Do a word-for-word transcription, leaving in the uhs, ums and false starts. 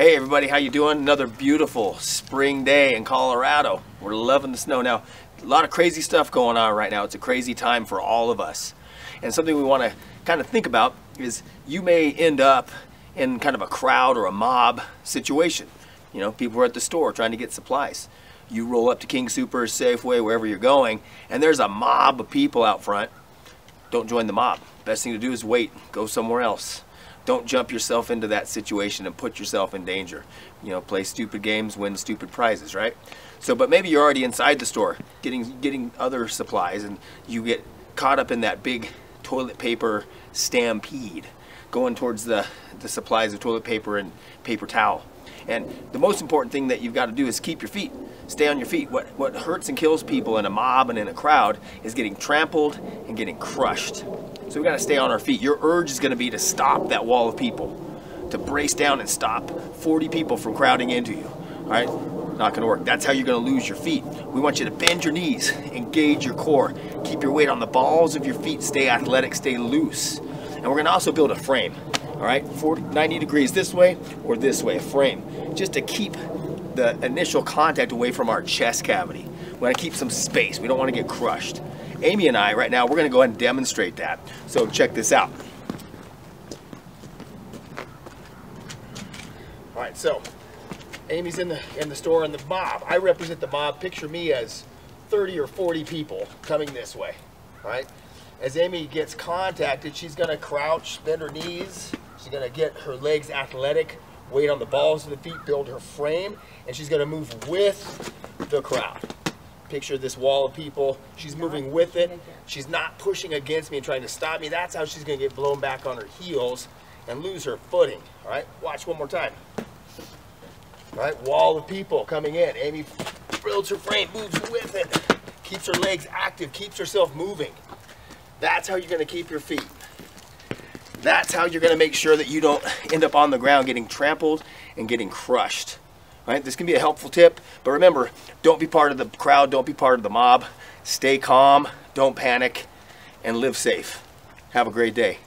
Hey everybody, how you doing? Another beautiful spring day in Colorado. We're loving the snow. Now, a lot of crazy stuff going on right now. It's a crazy time for all of us. And something we want to kind of think about is you may end up in kind of a crowd or a mob situation. You know, people are at the store trying to get supplies. You roll up to King Super, Safeway, wherever you're going, and there's a mob of people out front. Don't join the mob. Best thing to do is wait, go somewhere else. Don't jump yourself into that situation and put yourself in danger. You know, play stupid games, win stupid prizes, right? So, but maybe you're already inside the store getting getting other supplies and you get caught up in that big toilet paper stampede going towards the, the supplies of toilet paper and paper towel. And the most important thing that you've got to do is keep your feet. Stay on your feet. What, what hurts and kills people in a mob and in a crowd is getting trampled and getting crushed. So we got to stay on our feet. Your urge is going to be to stop that wall of people, to brace down and stop forty people from crowding into you. All right, not going to work. That's how you're going to lose your feet. We want you to bend your knees, engage your core, keep your weight on the balls of your feet, stay athletic, stay loose. And we're going to also build a frame. All right, forty, ninety degrees this way or this way, a frame, just to keep the initial contact away from our chest cavity. We want to keep some space. We don't want to get crushed. Amy and I, right now, we're going to go ahead and demonstrate that. So check this out. All right, so Amy's in the in the store in the mob. I represent the mob. Picture me as thirty or forty people coming this way, right? As Amy gets contacted, she's going to crouch, bend her knees. She's going to get her legs athletic, weight on the balls of the feet, build her frame, and she's going to move with the crowd. Picture this wall of people. She's moving with it. She's not pushing against me and trying to stop me. That's how she's going to get blown back on her heels and lose her footing. All right, watch one more time. All right, wall of people coming in. Amy builds her frame, moves with it, keeps her legs active, keeps herself moving. That's how you're going to keep your feet. That's how you're going to make sure that you don't end up on the ground getting trampled and getting crushed. Right? This can be a helpful tip, but remember, don't be part of the crowd, don't be part of the mob. Stay calm, don't panic, and live safe. Have a great day.